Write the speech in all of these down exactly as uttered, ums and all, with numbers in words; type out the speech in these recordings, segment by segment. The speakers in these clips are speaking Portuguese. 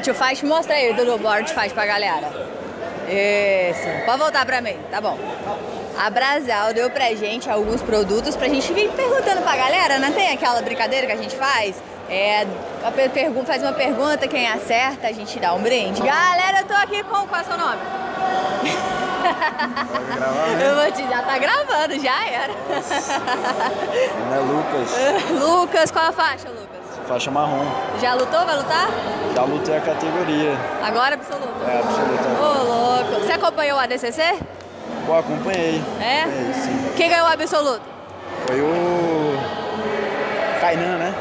Born to Fight. Mostra aí, Dudu, Born to Fight pra galera. Isso. Pode voltar pra mim, tá bom. A Brasal deu pra gente alguns produtos pra gente vir perguntando pra galera. Não tem aquela brincadeira que a gente faz? É, faz uma pergunta, quem acerta, a gente dá um brinde. Galera, eu tô aqui com... Qual é o seu nome? Pode gravar, né? Eu vou te... Já tá gravando, já era. Não é Lucas. Lucas, qual a faixa, Lucas? Faixa marrom. Já lutou, vai lutar? Já lutei a categoria. Agora absoluto? É, absoluto. Ô, louco. Você acompanhou o A D C C? Pô, acompanhei. É? Acompanhei, sim. Quem ganhou o absoluto? Foi o... Kainan, né?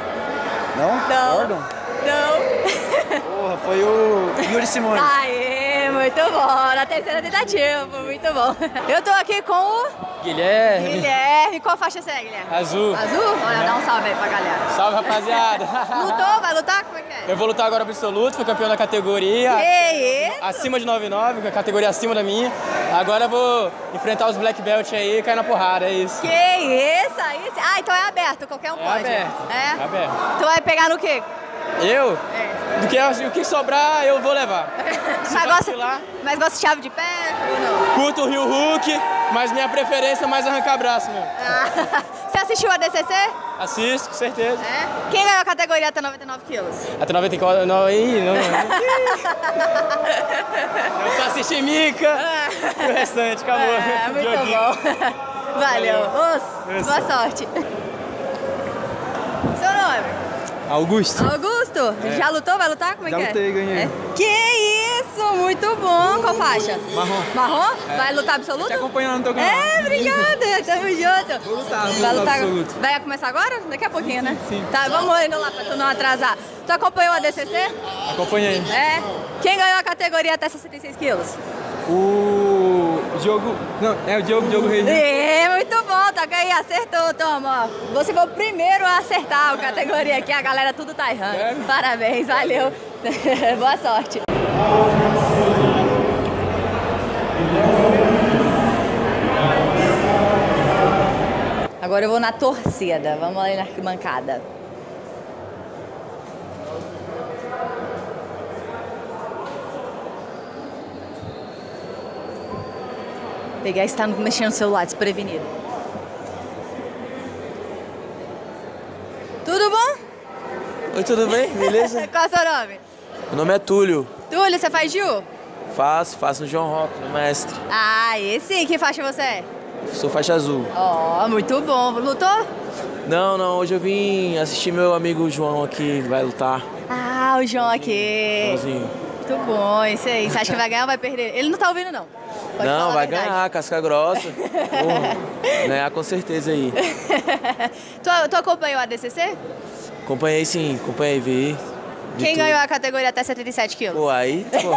Não? Não. Gordon? Não. Porra, foi o Yuri Simone. Aê, muito bom. Na terceira tentativa, muito bom. Eu tô aqui com o... Guilherme. Guilherme. Qual faixa você é, Guilherme? Azul. Azul? Olha, dá um salve aí pra galera. Salve, rapaziada. Lutou? Vai lutar? Como é que é? Eu vou lutar agora absoluto, fui campeão da categoria. Que isso? Acima de nove nove, a categoria acima da minha. Agora eu vou enfrentar os black belt aí e cair na porrada, é isso. Que isso, é isso? Ah, então é aberto, qualquer um é pode. Aberto. É? É aberto. Então vai pegar no quê? Eu? É. Do que, o que sobrar eu vou levar. Mas gosta, mas gosta de chave de pé? Não. Curto o Rio Huck, mas minha preferência é mais arrancar braço mesmo. Ah, você assistiu a D C C? Assisto, com certeza. É? Quem ganhou a categoria até noventa e nove quilos? Até noventa e quatro... Não, ih, não. Eu só assisti Mica e o restante, acabou. É, muito Joguinho. Bom. Valeu. Valeu. Os, boa sorte. Seu nome? Augusto. Augusto? É. Já lutou? Vai lutar? Como é Já que é? Já lutei, ganhei. É. Que isso! Muito bom! Qual faixa? Marrom. Marrom? É. Vai lutar absoluto? Te acompanhando, tô ganhando. É, obrigada! Tamo junto! Vou lutar, vou vai lutar, lutar absoluto. Vai começar agora? Daqui a pouquinho, né? Sim. Tá, vamos indo lá pra tu não atrasar. Tu acompanhou a D C C? Acompanhei. É. Quem ganhou a categoria até sessenta e seis quilos? O Diogo... Não, é o Diogo, Diogo Reis. É, muito bom, tá aí, acertou, toma, ó. Você foi o primeiro a acertar a categoria aqui, a galera tudo tá errando. É. Parabéns, valeu. É. Boa sorte. Agora eu vou na torcida, vamos lá na arquibancada. Pegar está mexendo no celular, desprevenido. Tudo bom? Oi, tudo bem? Beleza? Qual é o seu nome? Meu nome é Túlio. Túlio, você faz Ju? Faço, faço no João Rock, no mestre. Ah, e sim, que faixa você é? Sou faixa azul. Ó, oh, muito bom. Lutou? Não, não, hoje eu vim assistir meu amigo João aqui, vai lutar. Ah, o João aqui. Joãozinho. Muito bom, isso aí. Você acha que vai ganhar ou vai perder? Ele não tá ouvindo, não. Pode não, vai ganhar, casca grossa. Porra, ganhar com certeza aí. tu, tu acompanhou a D C C? Acompanhei sim, acompanhei, vi. Quem tudo. Ganhou a categoria até setenta e sete quilos? Pô, aí, pô.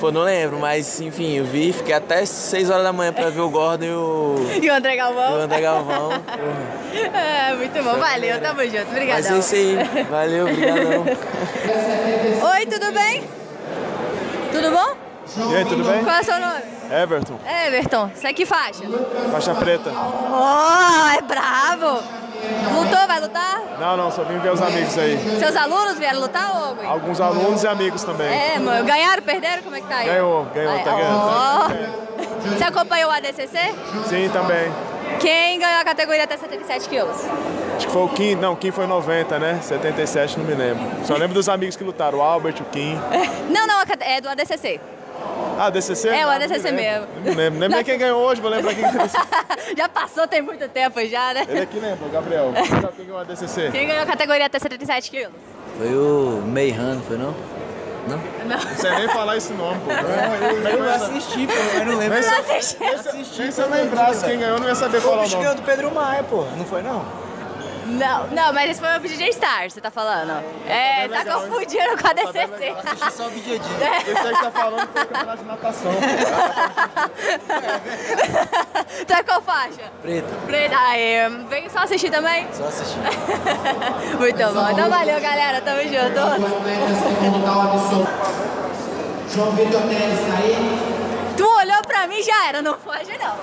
Pô, não lembro, mas enfim, eu vi, fiquei até seis horas da manhã pra ver o Gordon e o... E o André Galvão. E o André Galvão, porra. É, muito bom, valeu, tamo junto, obrigadão. Mas é isso aí, valeu, obrigadão. Oi, tudo bem? Tudo bom? E aí, tudo bem? Qual é o seu nome? Everton. Everton, você é que faixa? Faixa preta. Oh, é bravo! Lutou, vai lutar? Não, não, só vim ver os amigos aí. Seus alunos vieram lutar ou alguém? Alguns alunos e amigos também. É, mano, ganharam, perderam? Como é que tá aí? Ganhou, ganhou, aí, tá ganhando. Oh. Você acompanhou o A D C C? Sim, também. Quem ganhou a categoria até setenta e sete quilos? Acho que foi o Kim, não, o Kim foi noventa, né? setenta e sete, não me lembro. Só lembro dos amigos que lutaram, o Albert, o Kim. Não, não, é do A D C C. Ah, A D C C? É, o A D C C mesmo. Não me lembro, lembro quem ganhou hoje, vou lembrar quem ganhou. Já passou, tem muito tempo já, né? Ele aqui lembra, o Gabriel. Quem sabe quem ganhou o A D C C? Quem ganhou a categoria até setenta e sete quilos? Foi o Meihan, foi não? Não? Não. Você nem falar esse nome, pô. Não, eu, eu assisti, pô, mas não lembro. Eu não assisti. Nem se eu lembrasse quem ganhou, não ia saber qual o nome. O bicho ganhou do Pedro Maia, pô. Não foi, não? Não, não, mas esse foi o B J Star, você tá falando. É, é tá legal, confundindo hein? Com a D C C. Tá assisti só o B J Star. É. Esse aí que tá falando foi o campeonato de natação. Tu é qual faixa? Preta. Preta. Aí, vem só assistir também? Só assistir. Muito bom. Então valeu, galera. Tamo junto. João Vitor Teles aí. Tu olhou pra mim já era, não foge não.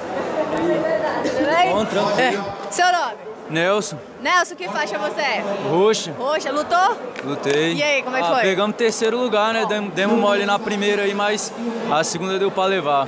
É verdade, né? Seu nome? Nelson. Nelson, que faixa você é? Roxa. Roxa, lutou? Lutei. E aí, como é que ah, foi? Pegamos terceiro lugar, né? Demos, demos mole na primeira aí, mas a segunda deu pra levar.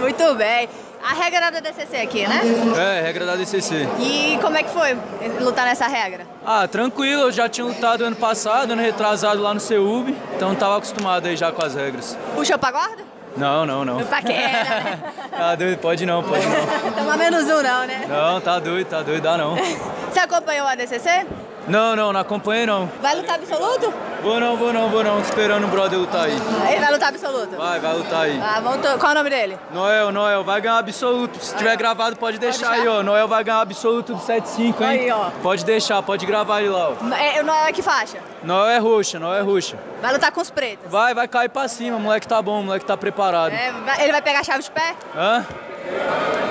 Muito bem. A regra da D C C aqui, né? É, regra da D C C. E como é que foi lutar nessa regra? Ah, tranquilo, eu já tinha lutado ano passado, ano retrasado lá no C E U B, então tava acostumado aí já com as regras. Puxou pra guarda? Não, não, não. Paquera, né? Tá doido, pode não, pode não. Toma menos um não, né? Não, tá doido, tá doido, dá não. Você acompanhou a D C C? Não, não, não acompanhei não. Vai lutar absoluto? Vou não, vou não, vou não, tô esperando o brother lutar aí. Ele vai lutar absoluto? Vai, vai lutar aí. Ah, vamos to... Qual é o nome dele? Noel, Noel, vai ganhar absoluto. Se ah, tiver ó. gravado, pode deixar, pode deixar aí, ó. Noel vai ganhar absoluto do sete cinco, hein? Aí, ó. Pode deixar, pode gravar ele lá, ó. É, o Noel é que faixa? Noel é roxa, Noel é roxa. Vai lutar com os pretos? Vai, vai cair pra cima, o moleque tá bom, o moleque tá preparado. É, ele vai pegar a chave de pé? Hã?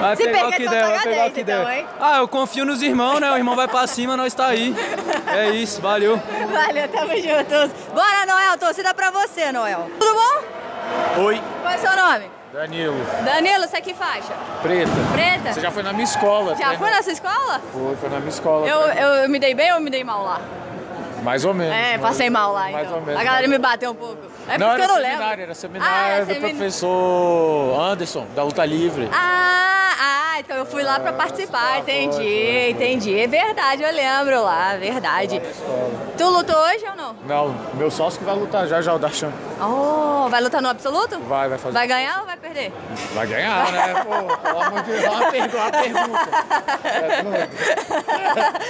Vai Se pegar o que der, vai pegar o que der. Então, ah, eu confio nos irmãos, né? O irmão vai pra cima, nós tá aí. É isso, valeu. Valeu, tamo juntos. Bora, Noel, torcida pra você, Noel. Tudo bom? Oi. Qual é o seu nome? Danilo. Danilo, você é que faixa? Preta. Preta? Você já foi na minha escola. Já foi na sua escola? Foi, foi na minha escola. Eu, eu, eu me dei bem ou me dei mal lá? Mais ou menos. É, passei mal lá, mais então. Ou menos, a galera me bateu um pouco. É não, porque eu não lembro. Seminário, era seminário, ah, era do semin... professor Anderson, da luta livre. Ah, ah, então eu fui lá pra participar, ah, entendi, foi, entendi. É verdade, eu lembro lá, verdade. Tu lutou hoje ou não? Não, meu sócio que vai lutar já, já, o Darchan. Oh, vai lutar no absoluto? Vai, vai fazer. Vai ganhar ou vai perder? Vai ganhar, né? Pô, pelo amor de Deus, uma pergunta.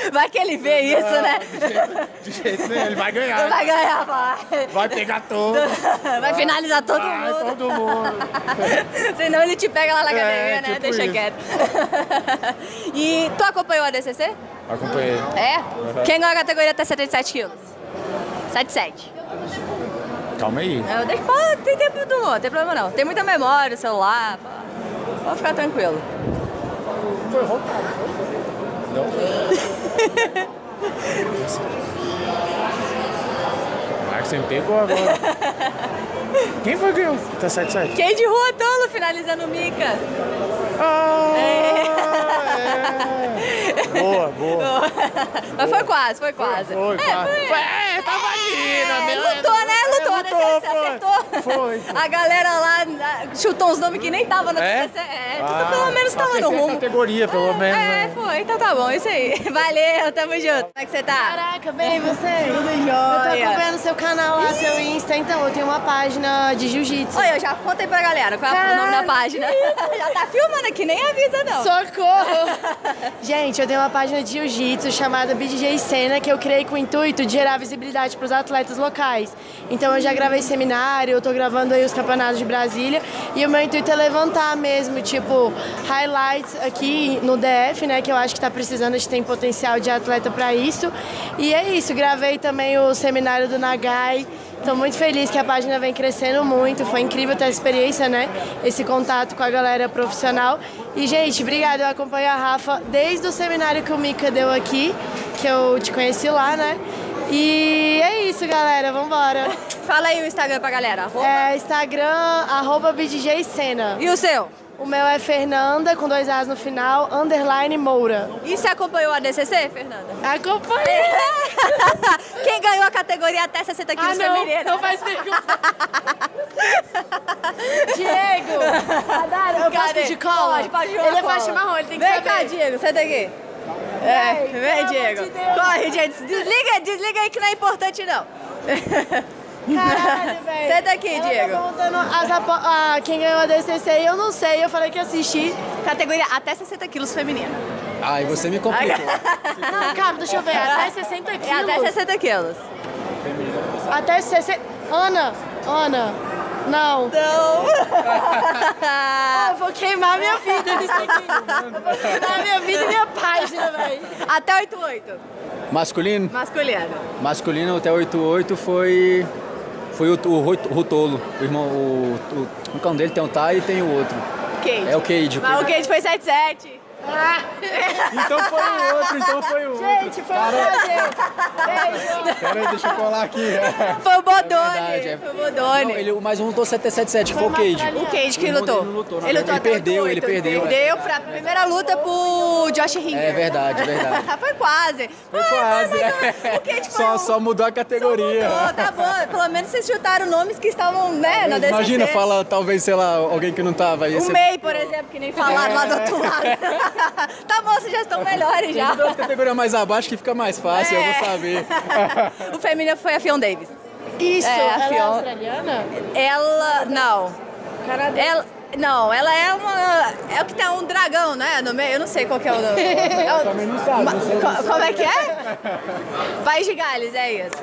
É, vai que ele vê não, isso, né? De jeito, de jeito nenhum, ele vai ganhar. Vai ganhar, vai. Vai pegar todo. Vai finalizar todo vai, mundo. Vai todo mundo. Senão ele te pega lá na academia, é, né? Tipo Deixa isso. quieto. E tu acompanhou a D C C? Acompanhei. É? Uhum. Quem ganhou a categoria até setenta e sete quilos? setenta e sete. Calma aí. Não, deixa, pô, tem tempo do não, não tem problema não. Tem muita memória, celular, pô. Pode ficar tranquilo. Foi roubado. Não. Marcos sempre pegou agora. Quem foi que ganhou? Tá sete sete? Quem de rua, tolo, finalizando o Mica. Ah, é. É. Boa, boa, boa. Mas foi quase, foi quase. Foi, foi, é, quase. Foi. É, tava ali. É, lutou, né? Lutou, é, lutou, né? Você acertou. Foi, foi. A galera lá chutou uns nomes que nem tava no é? D C C. É, ah, tu pelo menos tava no rumo. Categoria, pelo é, menos. É, foi. Então tá bom, isso aí. Valeu, tamo junto. Como é que você tá? Caraca, bem, você? Tudo jóia. Eu tô acompanhando seu canal lá, seu Insta. Então, eu tenho uma página de jiu-jitsu. Oi, eu já contei pra galera qual é o nome da página. Já tá filmando aqui, nem avisa não. Socorro! Gente, eu tenho uma página de jiu-jitsu chamada B J Sena, que eu criei com o intuito de gerar visibilidade para os atletas locais. Então eu já gravei seminário, eu tô gravando aí os campeonatos de Brasília e o meu intuito é levantar mesmo, tipo, highlights aqui no D F, né, que eu acho que tá precisando, a gente tem potencial de atleta para isso. E é isso, gravei também o seminário do Nagai. Estou muito feliz que a página vem crescendo muito, foi incrível ter a experiência, né? Esse contato com a galera profissional. E, gente, obrigada, eu acompanho a Rafa desde o seminário que o Mica deu aqui, que eu te conheci lá, né? E é isso, galera, vambora. Fala aí o Instagram pra galera. Arroba... É, Instagram, arroba B J Sena. E o seu? O meu é Fernanda, com dois As no final, underline Moura. E você acompanhou a D C C, Fernanda? Acompanhei! Quem ganhou a categoria até sessenta quilos ah, feminina? Não, não faz pergunta. Diego! Adara, eu posso pedir cola? Pode, pode jogar. Ele é faixa marrom, ele tem que Vem saber. Vem cá, Diego, sai daqui. É, vem, Diego. De Corre, gente, desliga, desliga aí que não é importante, não. Caralho, velho. Senta aqui, ela Diego. As apo... ah, quem ganhou a D C C, eu não sei, eu falei que assisti. Categoria até sessenta quilos feminina. Ah, e você me complicou. Não, cara, deixa eu ver, até sessenta quilos. É até sessenta quilos. Até sessenta... Ana, Ana, não. Não. Ah, eu vou queimar minha vida nisso aqui. Eu vou queimar minha vida e minha página, velho. Até oitenta e oito. Masculino? Masculino. Masculino até oitenta e oito foi... Foi o, o, o Rutolo, o irmão, o, o, o cão dele tem um Thai e tem o outro. Cade. É o Cade. Mas o Cade foi sete sete. Ah. Então foi o outro, então foi o Gente, outro. Foi Cara... um prazer. Beijo. Peraí, deixa eu colar aqui. Foi o Bodoni. É verdade, é... Foi o Bodoni. Não, ele, mas não lutou sete sete sete, foi o Cade. O Cade que lutou. Ele lutou, ele, lutou ele, perdeu, ele perdeu, ele perdeu. Perdeu pra primeira luta pro Josh Hinger. É verdade, é verdade. Foi quase. Foi quase. Ah, mas, é. O Cade foi só, um... só mudou a categoria. Só mudou, tá bom. Pelo menos vocês chutaram nomes que estavam, né, na D C C. Imagina, fala talvez, sei lá, alguém que não tava. O ser... May, por exemplo, que nem falaram é. lá do outro lado. Tá bom, vocês já estão melhores já. Tem duas categorias mais abaixo que fica mais fácil, é. eu vou saber. O feminino foi a Fiona Davis. Isso, é, a ela Fiona. é australiana? Ela, não. Canadense. Ela, não, ela é uma... É o que tem um dragão, né, no meio? Eu não sei qual que é o nome. É o, também não sabe. Uma, não sei, não sei. Como é que é? País de Gales, é isso.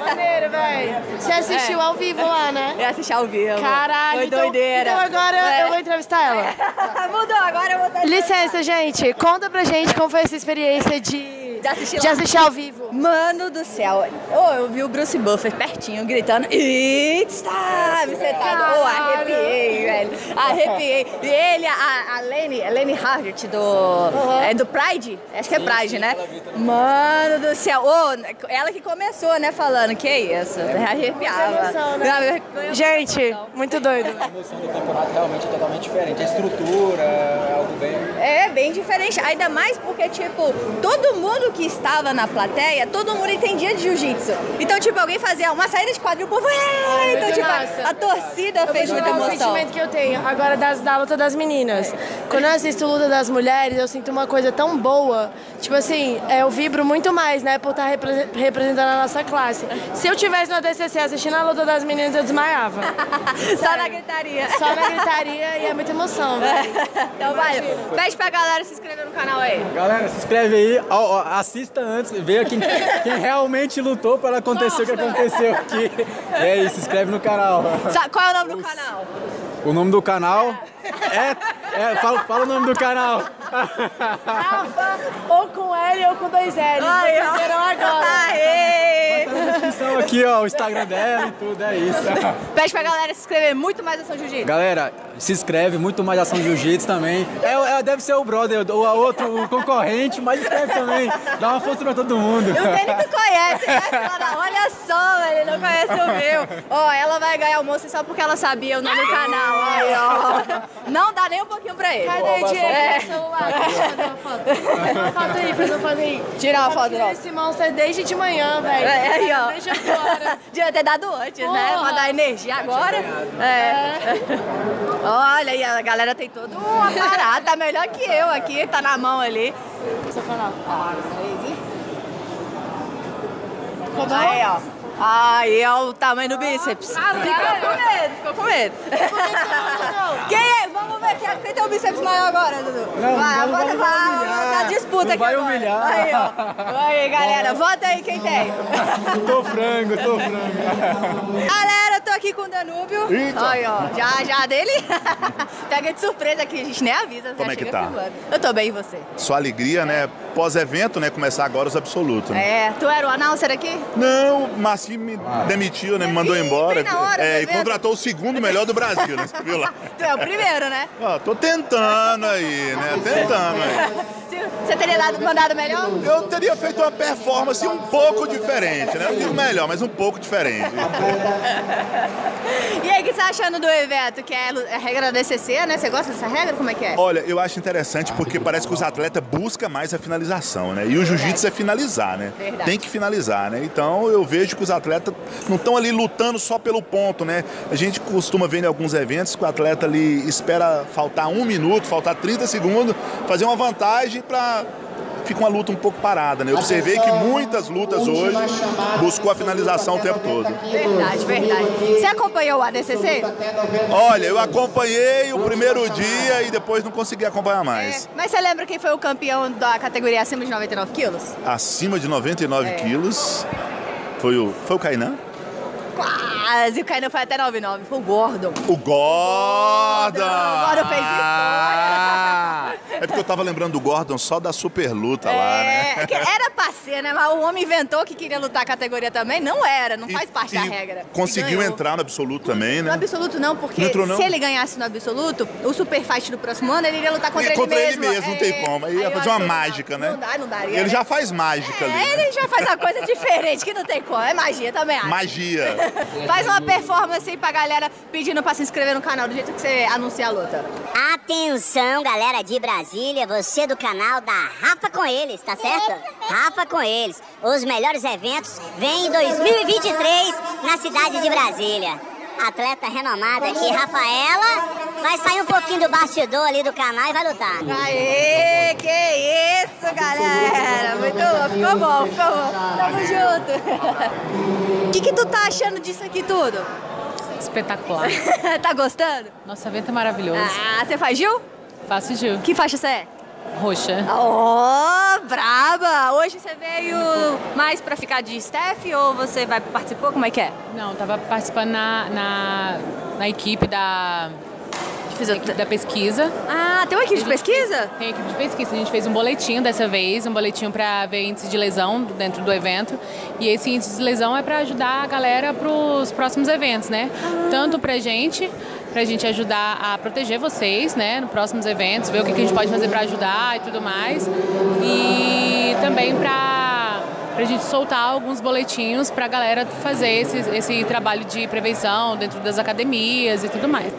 Maneiro, velho. Você assistiu é. ao vivo lá, né? Eu assisti ao vivo. Caralho. Foi então, doideira. Então agora é. eu vou entrevistar ela. É. Mudou, agora eu vou entrevistar. Licença, gente. Conta pra gente como foi essa experiência de... De assistir, de assistir ao vivo. Mano do céu. Oh, eu vi o Bruce Buffer pertinho, gritando It's time! Você tá... Oh, arrepiei, velho. Arrepiei. E ele, a, a Lenny, a Lenny Hardt do... Uhum. É do Pride? Acho que é Pride, sim, né? Mano do céu. Oh, ela que começou, né, falando. Que isso? É, arrepiava. Emoção, né? Gente, muito doido. A emoção do campeonato realmente é totalmente diferente. A estrutura é algo bem... É, bem diferente. Ainda mais porque, tipo, todo mundo que estava na plateia, todo mundo entendia de jiu-jitsu. Então, tipo, alguém fazia uma saída de quadril, o povo... É, então, tipo, a, a torcida eu fez muita emoção. O sentimento que eu tenho agora das, da luta das meninas. Quando eu assisto luta das mulheres, eu sinto uma coisa tão boa. Tipo assim, eu vibro muito mais, né, por estar representando a nossa classe. Se eu estivesse na D C C assistindo a luta das meninas, eu desmaiava. Só na gritaria. Só na gritaria e é muita emoção, velho. Então, vai. Pede pra galera se inscrever no canal aí. Galera, se inscreve aí. Ó, ó, assista antes, veja quem, quem realmente lutou para acontecer o que aconteceu aqui. É isso, se inscreve no canal. Qual é o nome do canal? O nome do canal? É, é fala, fala o nome do canal. Rapha, ou com L ou com dois L's. Ai, vocês viram agora. Aê! Bota na descrição aqui, ó, o Instagram dela e tudo, é isso. Pede pra galera se inscrever, muito mais Ação Jiu-Jitsu. Galera, se inscreve, muito mais Ação Jiu-Jitsu também. É, é, deve ser o brother ou a outro, o concorrente, mas inscreve também. Dá uma força pra todo mundo. O Dani tu conhece, né? Olha só, ele não conhece o meu. Ó, oh, ela vai ganhar o moço só porque ela sabia o nome do canal. Aí, ó. Não dá nem um pouquinho pra ele. Cadê, Diego? É. Celular, deixa eu fazer uma foto. Faz uma foto aí, faz uma foto aí. Tira uma foto, não. Esse monstro desde de manhã, velho. É, aí, ó. Deixa agora. Devia ter dado antes, Porra. né? Pra dar energia agora. É. Olha aí, a galera tem todo um aparato. Tá melhor que eu aqui, tá na mão ali. Seu canal. Ah, Como aí, ó. Ai, é o tamanho do bíceps. Ah, ficou com medo, ficou com medo. Quem é? Vamos ver quem, é, quem tem o bíceps maior agora, Dudu. Não, vai, não, bota, vai, vai, vai disputa aqui. Vai agora. humilhar. Aí, ó. Aí, galera, vota aí quem tem. Tô frango, tô frango. Galera, tô aqui com o Danúbio. Eita. Aí, ó. Já, já dele. Pega de surpresa aqui, a gente nem avisa. Como é que tá? Filmando. Eu tô bem, e você? Sua alegria, né? Pós-evento, né? Começar agora os absolutos. Né? É, tu era o announcer aqui? Não, mas me demitiu, né? Me mandou embora. Hora, é, e contratou o segundo melhor do Brasil, né? Você viu lá? Tu é o primeiro, né? Ó, tô tentando aí, né? Tentando aí. Você teria dado, mandado melhor? Eu teria feito uma performance um pouco diferente, né? Não digo melhor, mas um pouco diferente. E aí, o que você tá achando do evento? Que é a regra da D C C, né? Você gosta dessa regra? Como é que é? Olha, eu acho interessante porque parece que os atletas buscam mais a finalização, né? E o jiu-jitsu é finalizar, né? Verdade. Tem que finalizar, né? Então, eu vejo que os atletas não estão ali lutando só pelo ponto, né? A gente costuma ver em alguns eventos que o atleta ali espera faltar um minuto, faltar trinta segundos, fazer uma vantagem para... Fica uma luta um pouco parada, né? Eu observei que muitas lutas hoje buscou a finalização o tempo todo. Verdade, verdade. Você acompanhou o A D C C? Olha, eu acompanhei o primeiro dia e depois não consegui acompanhar mais. É. Mas você lembra quem foi o campeão da categoria acima de noventa e nove quilos? Acima de noventa e nove quilos... Foi o, foi o Kainan? Quase, o Kainan foi até nove nove, foi o Gordon. O Gordon! O Gordon fez isso. Ah, É porque eu tava lembrando do Gordon só da super luta é, lá, né? Era pra ser, né? Mas o homem inventou que queria lutar a categoria também. Não era, não e, faz parte da regra. Conseguiu entrar no absoluto também, né? No absoluto não, porque não entrou, não. Se ele ganhasse no absoluto, o super fight do próximo ano, ele iria lutar contra, ele, contra ele mesmo. Contra ele mesmo, não tem como. Ele ia fazer uma mágica, né? Não dá, não daria. Ele já faz mágica ali. É, ele já faz a coisa diferente, que não tem como. É magia também, acho. Magia. Faz uma performance aí pra galera pedindo pra se inscrever no canal, do jeito que você anuncia a luta. Atenção, galera de Brasília, você do canal da Rapha com Élles, tá certo? Rapha com Élles, os melhores eventos vêm em dois mil e vinte e três na cidade de Brasília. Atleta renomada aqui, Rafaela, vai sair um pouquinho do bastidor ali do canal e vai lutar. Aê, que isso, galera! Muito bom, ficou bom, ficou bom. Tamo junto. O que que tu tá achando disso aqui tudo? Espetacular. Tá gostando? Nosso evento é maravilhoso. Ah, você faz Gil? Faço Gil. Que faixa você é? Roxa. Oh, braba! Hoje você veio mais pra ficar de staff ou você vai participou? Como é que é? Não, tava participando na, na, na equipe da... da pesquisa. Ah, tem uma equipe de pesquisa? Tem equipe de pesquisa. A gente fez um boletim dessa vez, um boletim para ver índice de lesão dentro do evento. E esse índice de lesão é para ajudar a galera para os próximos eventos, né? Ah. Tanto pra gente, pra gente ajudar a proteger vocês, né? Nos próximos eventos, ver o que, que a gente pode fazer para ajudar e tudo mais. E também pra, pra gente soltar alguns boletinhos pra galera fazer esse, esse trabalho de prevenção dentro das academias e tudo mais.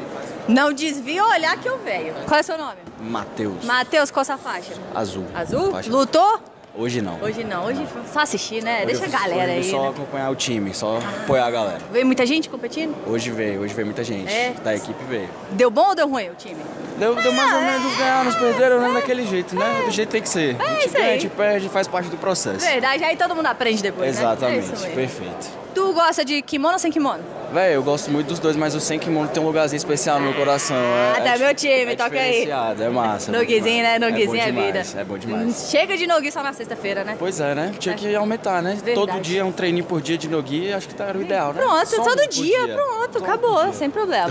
Não desvia o olhar que eu veio. Qual é o seu nome? Matheus. Matheus, qual é a sua faixa? Azul. Azul? Faixa. Lutou? Hoje não. Hoje não. Hoje não. Só assistir, né? Hoje deixa a galera aí. Só né? acompanhar o time, só ah. apoiar a galera. Veio muita gente competindo? Hoje veio, hoje veio muita gente. É. Da equipe veio. Deu bom ou deu ruim o time? Deu, deu mais ou menos, ganharam, perderam, né? Daquele jeito, né? Do jeito que tem que ser. É a gente, isso aí. A gente perde, faz parte do processo. Verdade, aí todo mundo aprende depois, exatamente, né? Exatamente, perfeito. Tu gosta de kimono ou sem kimono? Véi, eu gosto muito dos dois, mas o sem kimono tem um lugarzinho especial no meu coração. Ah, é, tá é, meu time, é toca aí. É massa. Noguizinho, né? Noguizinho é, é vida. É bom demais. Chega de nogui só na sexta-feira, né? Pois é, né? Tinha que aumentar, né? Verdade. Todo dia, um treininho por dia de nogui, acho que tá, era o ideal, né? Pronto, só todo um dia, dia, pronto, todo acabou, dia. Sem problema.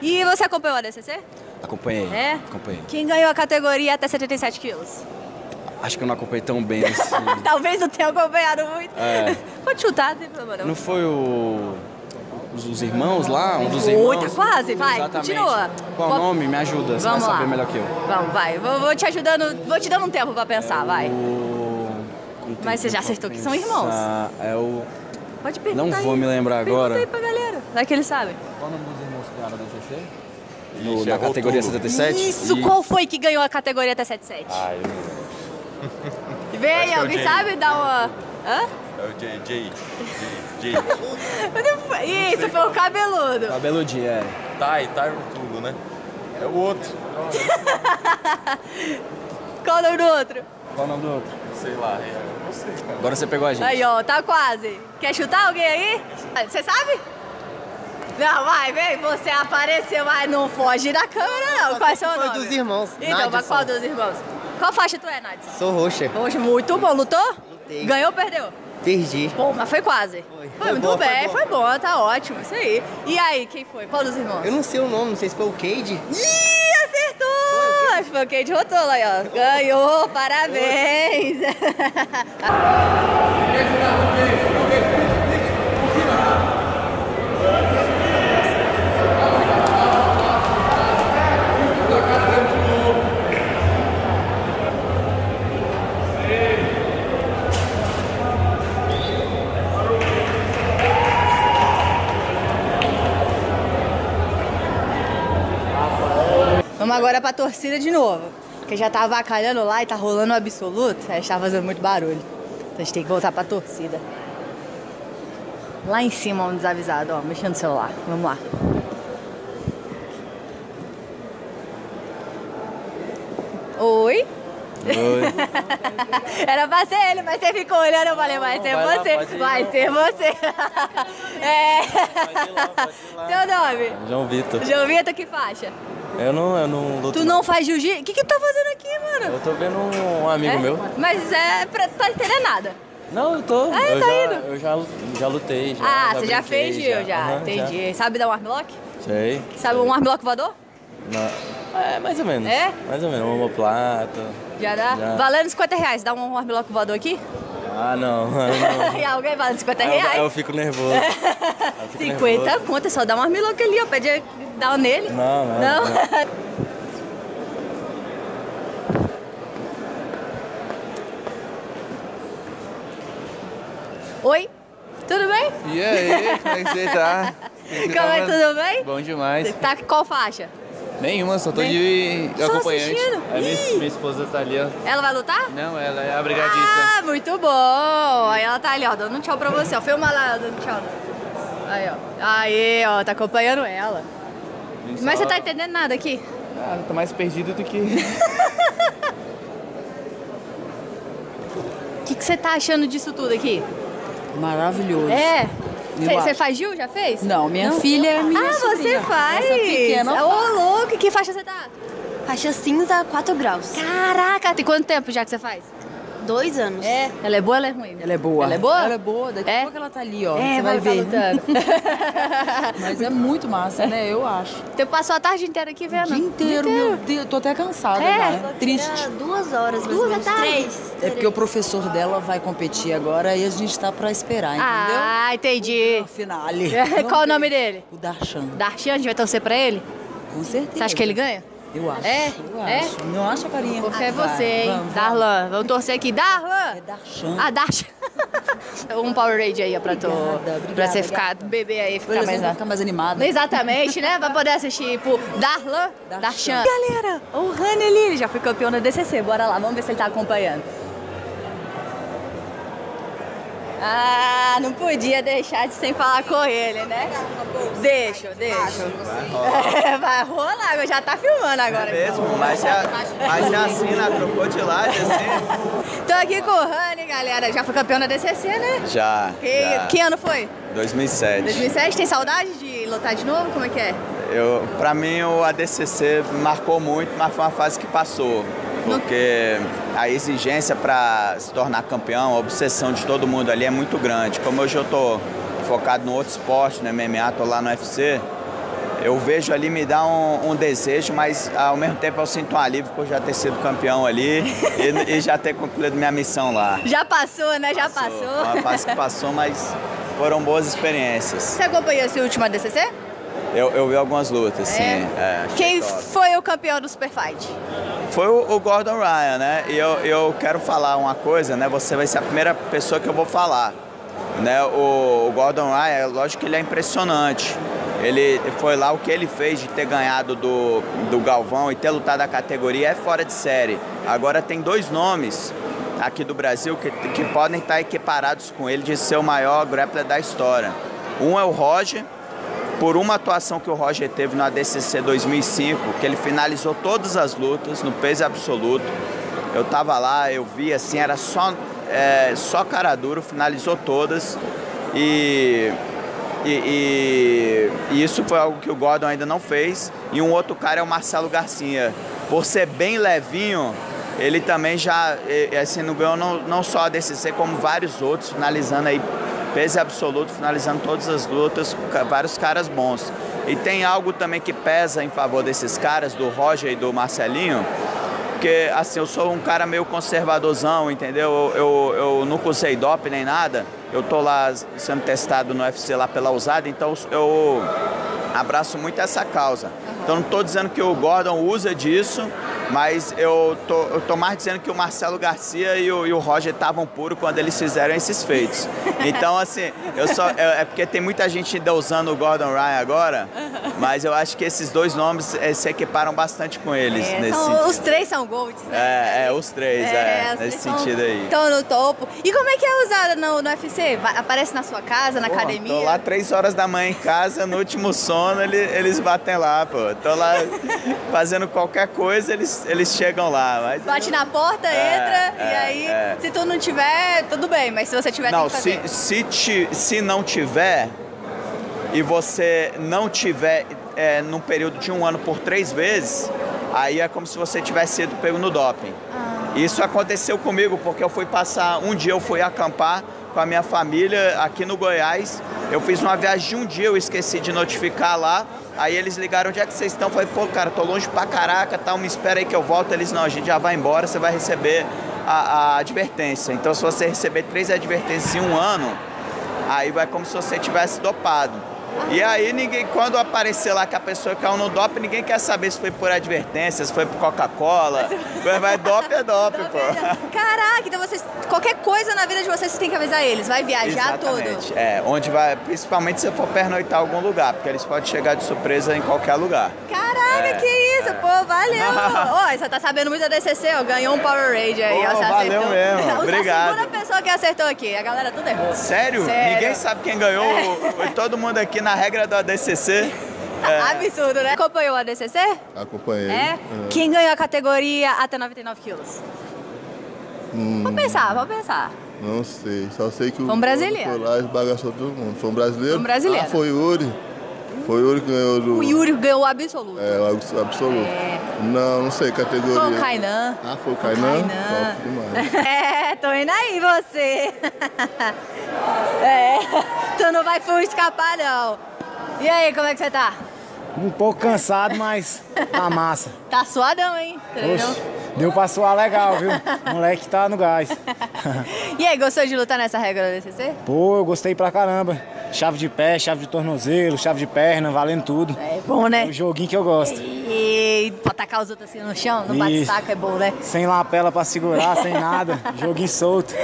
E você acompanhou a D C C? Acompanhei. É? Acompanhei. Quem ganhou a categoria até setenta e sete quilos? Acho que eu não acompanhei tão bem esse... Talvez não tenha acompanhado muito. É. Pode chutar, não tem problema não. Não foi o... os, os irmãos lá? Um dos irmãos? Oita, quase, vai, exatamente. Continua. Qual o nome? Me ajuda, você vai saber melhor que eu. Vamos, vai. Vou, vou te ajudando, vou te dando um tempo pra pensar, vai. O... Mas você já acertou que são irmãos. É o... Pode perguntar. Não vou aí. Me lembrar Pergunta agora. Pergunta aí pra galera, vai que eles sabem. Qual o nome dos irmãos que ganharam da D C C? No, na categoria tudo. setenta e sete? Isso, e... qual foi que ganhou a categoria até setenta e sete? Ai, eu... Vem, alguém sabe dar uma... Hã? É o Jade. Jade. Jade. Isso, foi o cabeludo. Cabeludinho, é. Tai, Tai Rutulo, né? É o outro. Qual o nome do outro? Qual o nome do outro? Sei lá, eu não sei. Agora você pegou a gente. Aí, ó, tá quase. Quer chutar alguém aí? Você sabe? Não, vai, vem, você apareceu, mas não foge da câmera, não. Qual é o seu nome? Dos irmãos. Então, mas qual dos irmãos? Qual faixa tu é, Nádia? Sou roxa. Roxa, muito bom. Lutou? Lutei. Ganhou ou perdeu? Perdi. Bom, mas foi quase. Foi. Foi muito bem, foi bom, tá ótimo, isso aí. E aí, quem foi? Qual dos irmãos? Eu não sei o nome, não sei se foi o Cade. Ih, acertou! Acho que foi o Cade Rotolo aí, ó. Ganhou, parabéns! Vamos agora pra torcida de novo, porque já tá avacalhando lá e tá rolando o absoluto, a gente tá fazendo muito barulho, então a gente tem que voltar pra torcida. Lá em cima, um desavisado, ó, mexendo no celular, vamos lá. Oi? Oi. Era pra ser ele, mas você ficou olhando, eu falei, vai ser vai você, lá, ir, vai não. ser você. É. Pode ir lá, pode ir lá. Seu nome? João Vitor. João Vitor, que faixa? Eu não, eu não luto. Tu não, não. faz jiu-jitsu? O que que tu tá fazendo aqui, mano? Eu tô vendo um amigo é? meu. Mas é pra tá entendendo nada? Não, eu tô. Ah, eu tá já, indo? Eu já, já lutei, já. Ah, já você já fez Gil, já. já. Uhum, entendi. Já. Sabe dar um armlock? Sei. Sabe sei. um armlock voador? Não. É, mais ou menos. É? Mais ou menos, uma omoplata. Já dá? Já. Valendo cinquenta reais, dá um armlock voador aqui? Ah, não. não. Alguém vale cinquenta reais? Eu, eu fico nervoso. Eu fico cinquenta contas, só dá um armlock ali, ó, pede dar nele. Não, não. Não? não. Oi, tudo bem? E aí, como é que você tá? Como tá é, tudo bem? Bom demais. Você tá com qual faixa? Nenhuma, só tô de só acompanhante. Aí minha, minha esposa tá ali, ó. Ela vai lutar? Não, ela é a brigadista. Ah, muito bom. Aí ela tá ali, ó, dando um tchau pra você, ó. Filma lá, dando tchau. Aí, ó. Aí, ó, tá acompanhando ela. Só... Mas você tá entendendo nada aqui? Ah, eu tô mais perdido do que... O que, que você tá achando disso tudo aqui? Maravilhoso. É? Você faz Gil? Já fez? Não, minha não. filha é minha Ah, sobrinha. Você faz? Essa pequena. Ô, oh, louco, que faixa você tá? Faixa cinza, quatro graus. Caraca, tem quanto tempo já que você faz? Dois anos. É. Ela é boa ou ela é ruim? Ela é boa. Ela é boa? Ela é boa, daqui a é? pouco ela tá ali, ó. É, você vai ver. Tá Mas é muito massa, né? Eu acho. Você passou a tarde inteira aqui vendo? O dia inteiro, o dia inteiro. Meu Deus, tô até cansada, é. cara. Né? Triste. Duas horas, mais ou menos, três. É porque o professor dela vai competir agora e a gente tá pra esperar, entendeu? Ah, entendi. O finale. Qual o nome dele? O Darshan. Darshan, a gente vai torcer pra ele? Com certeza. Você acha que ele ganha? Eu acho, é? eu é? acho. Não acha, carinha? Porque é você, hein? Vamos, Darlan. Vamos torcer aqui. Darlan! É Darshan. Ah, Darshan. um Powerade aí, ó, pra, obrigada, tô, obrigada, pra você ficar, beber aí, ficar mais, a... ficar mais animado. Exatamente, né? Pra poder assistir, tipo, Darlan, Darshan. Darshan. Galera, o Rani ali já foi campeão da D C C. Bora lá, vamos ver se ele tá acompanhando. Ah, não podia deixar de sem falar com ele, né? Deixa, deixa. É, vai rolar, já tá filmando agora. É mesmo, mas já, mas já assim na crocodilagem, assim. Tô aqui com o Rani, galera. Já foi campeão da D C C, né? Já. Que, já. que ano foi? dois mil e sete. dois mil e sete, tem saudade de lutar de novo? Como é que é? Eu, pra mim, o A D C C marcou muito, mas foi uma fase que passou. Porque a exigência para se tornar campeão, a obsessão de todo mundo ali é muito grande. Como hoje eu estou focado no outro esporte, no M M A, estou lá no U F C, eu vejo ali, me dá um, um desejo, mas ao mesmo tempo eu sinto um alívio por já ter sido campeão ali e, e já ter concluído minha missão lá. Já passou, né? Já passou. passou. Uma fase que passou, mas foram boas experiências. Você acompanhou esse último A D C C? Eu, eu vi algumas lutas, é. sim. É, Quem foi o campeão do Super Fight? Foi o, o Gordon Ryan, né? E eu, eu quero falar uma coisa, né? Você vai ser a primeira pessoa que eu vou falar. Né? O, o Gordon Ryan, lógico que ele é impressionante. Ele foi lá, o que ele fez de ter ganhado do, do Galvão e ter lutado a categoria é fora de série. Agora tem dois nomes aqui do Brasil que, que podem estar equiparados com ele de ser o maior grappler da história. Um é o Roger. Por uma atuação que o Roger teve no A D C C dois mil e cinco, que ele finalizou todas as lutas no peso absoluto. Eu tava lá, eu vi assim, era só, é, só cara duro, finalizou todas. E, e, e, e isso foi algo que o Gordon ainda não fez. E um outro cara é o Marcelo Garcia. Por ser bem levinho, ele também já assim, não ganhou não, não só a A D C C, como vários outros, finalizando aí. Peso absoluto, finalizando todas as lutas, vários caras bons. E tem algo também que pesa em favor desses caras, do Roger e do Marcelinho, porque assim, eu sou um cara meio conservadorzão, entendeu? Eu, eu, eu nunca usei dope nem nada, eu tô lá sendo testado no U F C lá pela Usada, então eu abraço muito essa causa. Então não tô dizendo que o Gordon usa disso, mas eu tô, eu tô mais dizendo que o Marcelo Garcia e o, e o Roger estavam puros quando eles fizeram esses feitos. Então, assim, eu só, é, é porque tem muita gente ainda usando o Gordon Ryan agora, mas eu acho que esses dois nomes é, se equiparam bastante com eles. É, nesse são, os três são golds, né? É, é os três, é, é nesse sentido são, aí. Estão no topo. E como é que é usada no, no U F C? Aparece na sua casa, na pô, academia? Tô lá três horas da manhã em casa, no último sono ele, eles batem lá, pô. Tô lá fazendo qualquer coisa, eles Eles chegam lá, mas... Bate na porta, é, entra, é, e aí, é. se tu não tiver, tudo bem, mas se você tiver, não, tem que fazer. Se, se, se não tiver, e você não tiver é, num período de um ano por três vezes, aí é como se você tivesse sido pego no doping. Ah. Isso aconteceu comigo, porque eu fui passar, um dia eu fui acampar com a minha família aqui no Goiás, eu fiz uma viagem de um dia, eu esqueci de notificar lá, Aí eles ligaram, onde é que vocês estão? Eu falei, pô, cara, tô longe pra caraca, tal, me espera aí que eu volto. Eles, não, a gente já vai embora, você vai receber a, a advertência. Então, se você receber três advertências em um ano, aí vai como se você tivesse dopado. E aí, ninguém, quando aparecer lá que a pessoa caiu no dope, ninguém quer saber se foi por advertência, se foi por Coca-Cola. Mas vai, dope é dope, dope pô. É dope. Caraca, então vocês, qualquer coisa na vida de vocês, vocês têm que avisar eles. Vai viajar Exatamente. Tudo. É, onde vai, principalmente se for pernoitar algum lugar, porque eles podem chegar de surpresa em qualquer lugar. Caraca, é, que isso, é. Pô, valeu. Ó, oh, você tá sabendo muito da D C C, ó, ganhou um Power Ranger aí. Pô, ó, valeu acertou. Mesmo, obrigado. A segunda pessoa que acertou aqui, a galera tudo errou. Sério? Sério? Ninguém sabe quem ganhou, é. Todo mundo aqui na A regra do A D C C. É. Absurdo, né? Acompanhou o A D C C? Acompanhei. É? Uhum. Quem ganhou a categoria até noventa e nove quilos? Hum. Vou pensar, vou pensar. Não sei, só sei que o... Foi um brasileiro. Foi lá e esbagaçou todo mundo. Foi um brasileiro? Foi um brasileiro. Ah, foi Yuri. Foi o Yuri que ganhou do... O Yuri ganhou o absoluto. É, o absoluto. É. Não, não sei, categoria. Foi o Kainan. Ah, foi o Kainan? Kainan. É, tô indo aí você. É, tu não vai escapar não. E aí, como é que você tá? Um pouco cansado, mas tá massa. Tá suadão, hein? Oxe, deu pra suar legal, viu? O moleque tá no gás. E aí, gostou de lutar nessa regra do D C C? Pô, eu gostei pra caramba. Chave de pé, chave de tornozelo, chave de perna, valendo tudo. É bom, né? É o joguinho que eu gosto. E pra tacar os outros assim no chão, no bate-saco é bom, né? Sem lapela pra segurar, sem nada. Joguinho solto.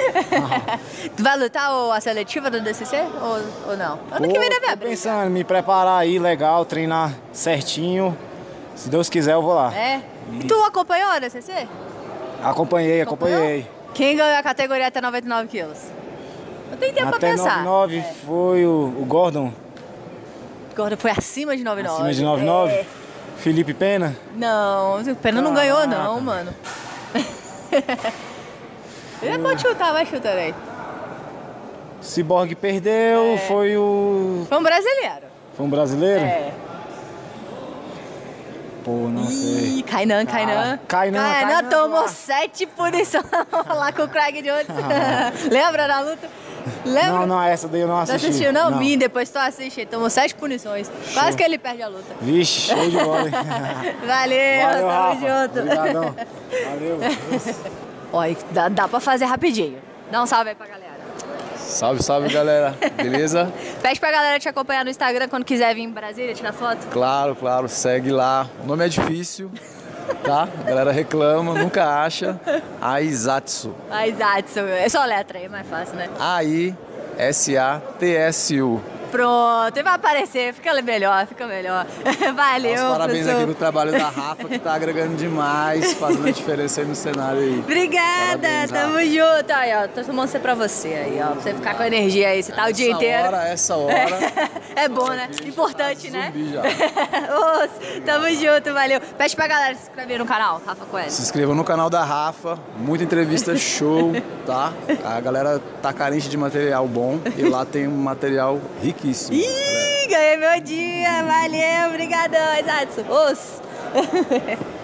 Tu vai lutar ou a seletiva do D C C ou, ou não? Ano Pô, que vem deve abrir. Tô pensando, me preparar aí, legal, treinar certinho. Se Deus quiser, eu vou lá. É? E tu acompanhou a D C C? Acompanhei, acompanhou? acompanhei. Quem ganhou a categoria até noventa e nove quilos? Não tem tempo até pra pensar. noventa e nove é. Foi o, o Gordon. Gordon foi acima de noventa e nove. Acima de noventa e nove? É. Felipe Pena? Não, o Pena ah, não ganhou não, mano. Ele pode chutar, vai chutando aí. Cyborg perdeu, é. foi o... Foi um brasileiro. Foi um brasileiro? É. Pô, não sei. Ih, Kainan, Kainan. Kainan, Kainan. Kainan tomou lá. sete punições lá com o Craig Jones. Ah. Lembra da luta? Lembra? Não, não, essa daí eu não assisti. Não assistiu, não? não. Vi, depois tu assisti. Tomou sete punições. Show. Quase que ele perde a luta. Vixe, show de bola. Valeu, Valeu, tamo junto. Obrigadão. Valeu. Olha, dá, dá pra fazer rapidinho. Dá um salve aí pra galera. Salve, salve, galera. Beleza? Pede pra galera te acompanhar no Instagram quando quiser vir em Brasília tirar foto. Claro, claro. Segue lá. O nome é difícil, tá? A galera reclama, nunca acha. Aizatsu. Aizatsu. É só letra aí, mais fácil, né? A I S A T S U. Pronto, vai aparecer. Fica melhor, fica melhor. Valeu, Os parabéns professor. aqui no trabalho da Rapha, que tá agregando demais, fazendo a diferença aí no cenário aí. Obrigada, parabéns, tamo junto. Aí, ó, tô tomando você pra você aí, ó. Pra você ficar com energia aí, você tá essa o dia hora, inteiro. Essa hora, essa hora. É bom, né? Subir, Importante, né? Já. Tamo junto, valeu. Pede pra galera se inscrever no canal, Rapha com Élles. Se inscrevam no canal da Rapha, muita entrevista show, tá? A galera tá carente de material bom e lá tem um material rico. Riquíssimo. Ih, ganhei meu dia, valeu, obrigadão, Aizatsu. Os.